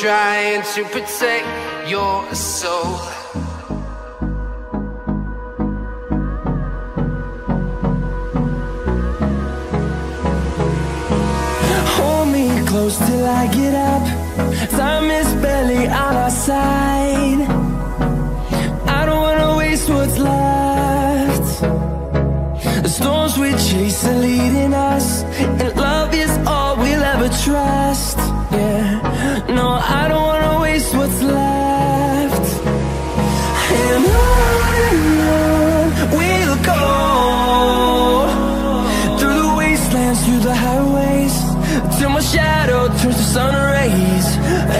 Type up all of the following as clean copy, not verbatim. trying to protect your soul. Hold me close till I get up. Time is barely on our side. I don't wanna waste what's left. The storms we chase are leading us, and love is all we'll ever trust. Yeah, no, I don't wanna waste what's left. And on we'll go, through the wastelands, through the highways, till my shadow turns to sun rays.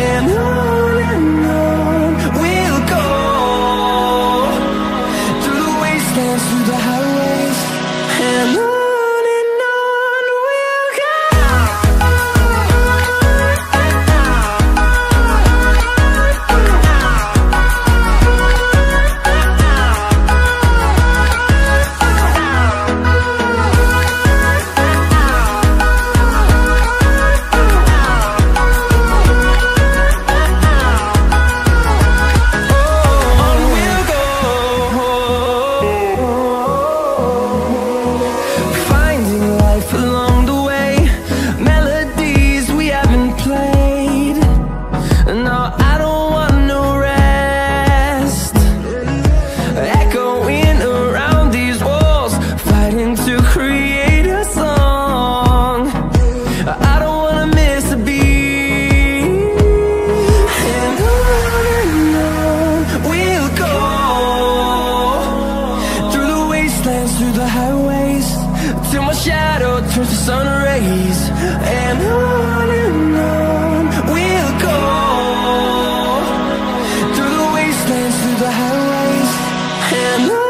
And on we'll go, through the wastelands, through the highways, and on. Through the highways, till my shadow turns to sun rays, and on we'll go, through the wastelands, through the highways, and on.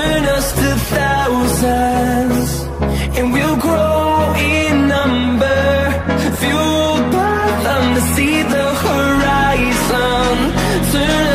Turn us to thousands, and we'll grow in number, fueled by them to see the horizon. Turn